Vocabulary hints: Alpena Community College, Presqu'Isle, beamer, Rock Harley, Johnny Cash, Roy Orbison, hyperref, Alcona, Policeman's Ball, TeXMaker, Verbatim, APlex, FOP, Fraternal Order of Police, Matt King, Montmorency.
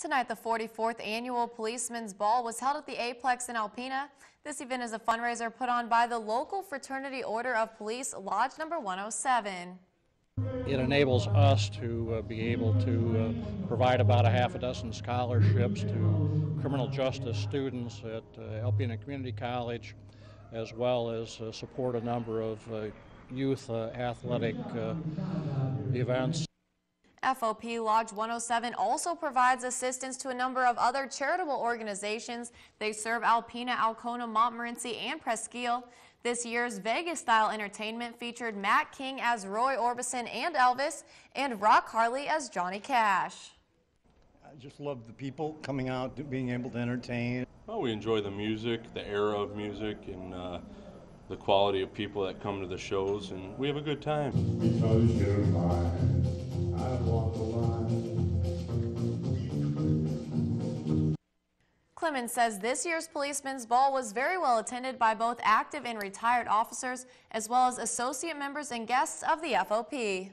Tonight, the 44th Annual Policemen's Ball was held at the APlex in Alpena. This event is a fundraiser put on by the local Fraternal Order of Police, Lodge number 107. It enables us to be able to provide about a half a dozen scholarships to criminal justice students at Alpena Community College, as well as support a number of youth athletic events. FOP Lodge 107 also provides assistance to a number of other charitable organizations. They serve Alpena, Alcona, Montmorency, and Presqu'Isle. This year's Vegas-style entertainment featured Matt King as Roy Orbison and Elvis, and Rock Harley as Johnny Cash. I just love the people coming out, being able to entertain. Well, we enjoy the music, the era of music, and the quality of people that come to the shows, and we have a good time. Because you're mine, I walk the line. Clemens says this year's Policeman's Ball was very well attended by both active and retired officers, as well as associate members and guests of the FOP.